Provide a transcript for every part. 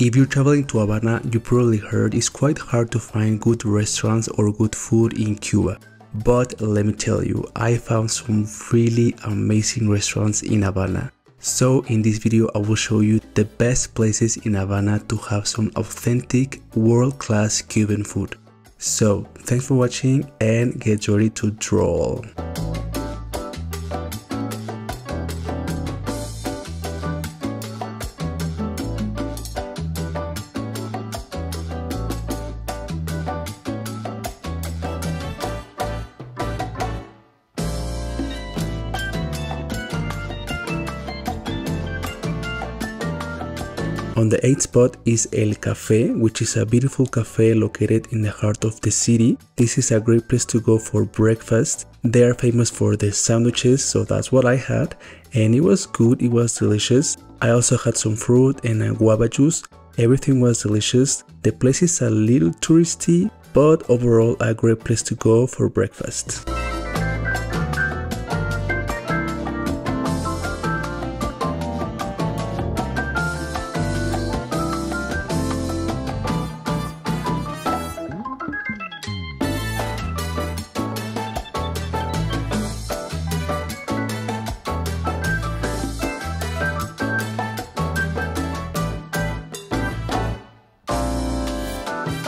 If you're traveling to Havana, you probably heard it's quite hard to find good restaurants or good food in Cuba. But let me tell you, I found some really amazing restaurants in Havana. So in this video I will show you the best places in Havana to have some authentic world-class Cuban food. So thanks for watching and get ready to drool. On the 8th spot is El Café, which is a beautiful cafe located in the heart of the city. This is a great place to go for breakfast. They are famous for the sandwiches, so that's what I had, and it was good, it was delicious. I also had some fruit and a guava juice. Everything was delicious. The place is a little touristy, but overall a great place to go for breakfast.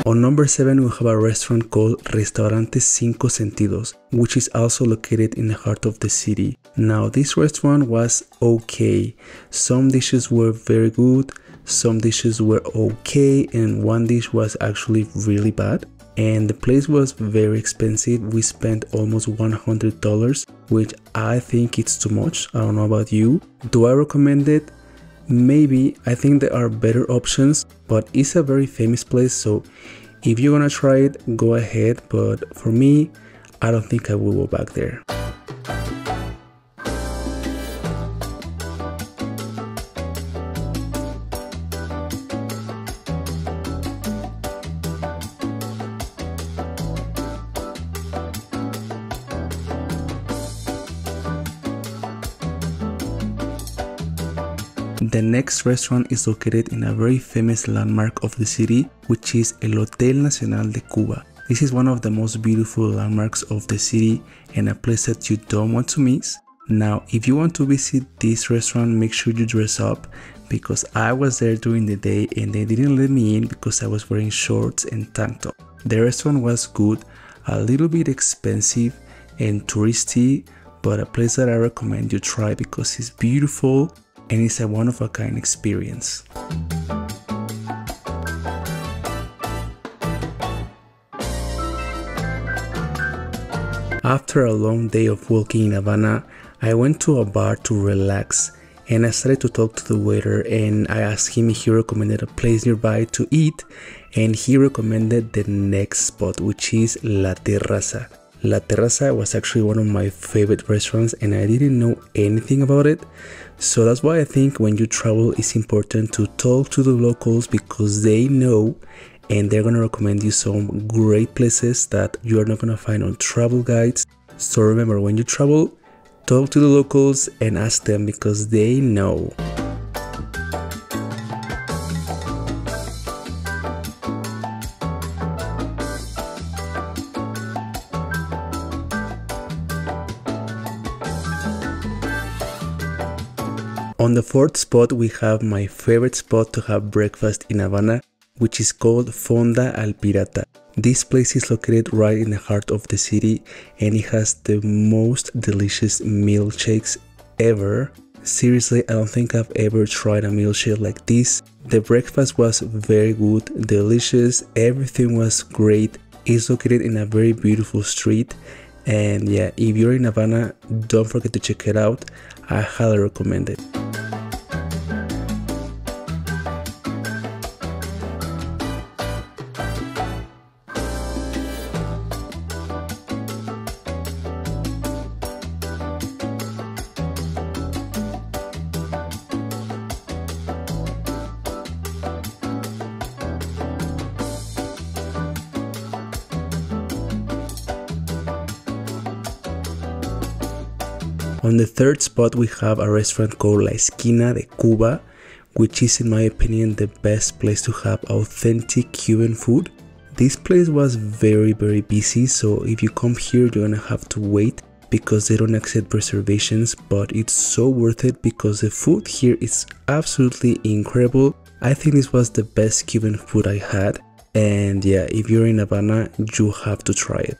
On number 7 we have a restaurant called Restaurante Cinco Sentidos, which is also located in the heart of the city. Now this restaurant was okay. Some dishes were very good, some dishes were okay, and one dish was actually really bad. And the place was very expensive. We spent almost $100, which I think it's too much. I don't know about you. Do I recommend it? Maybe. I think there are better options, but it's a very famous place, so if you're gonna try it, go ahead, but for me, I don't think I will go back there. The next restaurant is located in a very famous landmark of the city, which is El Hotel Nacional de Cuba. This is one of the most beautiful landmarks of the city and a place that you don't want to miss. Now, if you want to visit this restaurant, make sure you dress up, because I was there during the day and they didn't let me in because I was wearing shorts and tank top. The restaurant was good, a little bit expensive and touristy, but a place that I recommend you try because it's beautiful and it's a one-of-a-kind experience. After a long day of walking in Havana, I went to a bar to relax and I started to talk to the waiter, and I asked him if he recommended a place nearby to eat, and he recommended the next spot, which is La Terraza. La Terraza was actually one of my favorite restaurants and I didn't know anything about it. So that's why I think when you travel it's important to talk to the locals, because they know and they're gonna recommend you some great places that you're not gonna find on travel guides. So remember, when you travel, talk to the locals and ask them, because they know. On the 4th spot we have my favorite spot to have breakfast in Havana, which is called Fonda Al Pirata. This place is located right in the heart of the city and it has the most delicious milkshakes ever. Seriously, I don't think I've ever tried a milkshake like this. The breakfast was very good, delicious, everything was great. It's located in a very beautiful street. And yeah, if you're in Havana, don't forget to check it out. I highly recommend it. On the 3rd spot we have a restaurant called La Esquina de Cuba, which is in my opinion the best place to have authentic Cuban food. This place was very busy, so if you come here you're gonna have to wait because they don't accept reservations, but it's so worth it because the food here is absolutely incredible. I think this was the best Cuban food I had, and yeah, if you're in Havana you have to try it.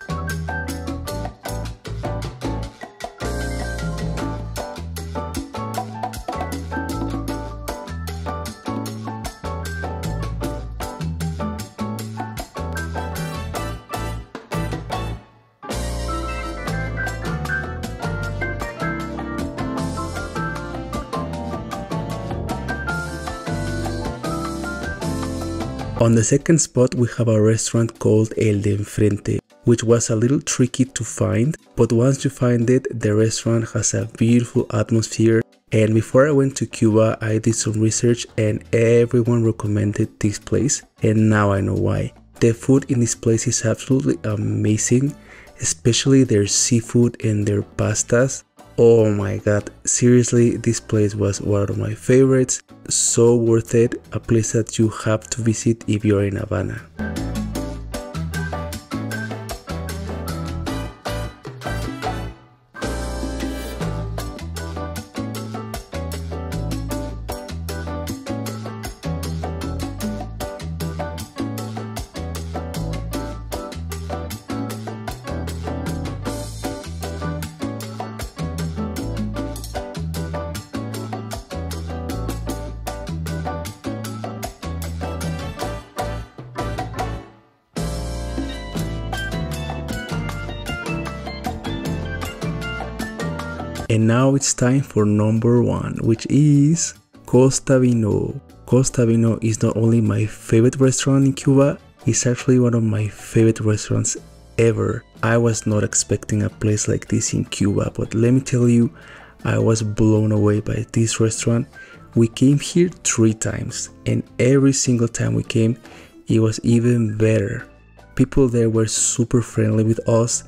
On the second spot we have a restaurant called El de Enfrente, which was a little tricky to find, but once you find it, the restaurant has a beautiful atmosphere. And before I went to Cuba, I did some research and everyone recommended this place, and now I know why. The food in this place is absolutely amazing, especially their seafood and their pastas. Oh my god, seriously, this place was one of my favorites. So worth it, a place that you have to visit if you're in Havana. And now it's time for number one, which is Costa Vino. Costa Vino is not only my favorite restaurant in Cuba, it's actually one of my favorite restaurants ever. I was not expecting a place like this in Cuba, but let me tell you, I was blown away by this restaurant. We came here 3 times, and every single time we came, it was even better. People there were super friendly with us,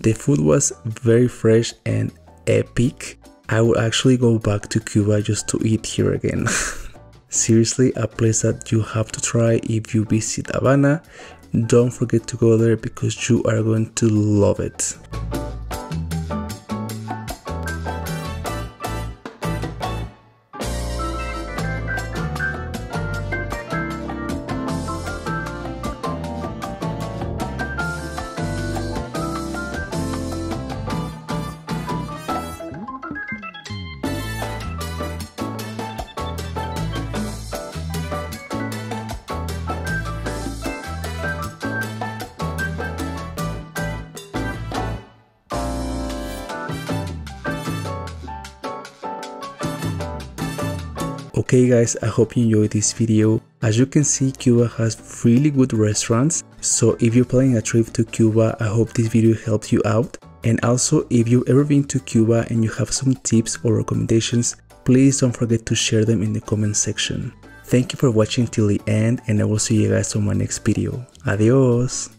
the food was very fresh and epic. I would actually go back to Cuba just to eat here again. Seriously, a place that you have to try if you visit Havana. Don't forget to go there because you are going to love it. Okay guys, I hope you enjoyed this video. As you can see, Cuba has really good restaurants, so if you're planning a trip to Cuba, I hope this video helped you out. And also, if you've ever been to Cuba and you have some tips or recommendations, please don't forget to share them in the comment section. Thank you for watching till the end, and I will see you guys on my next video. Adios!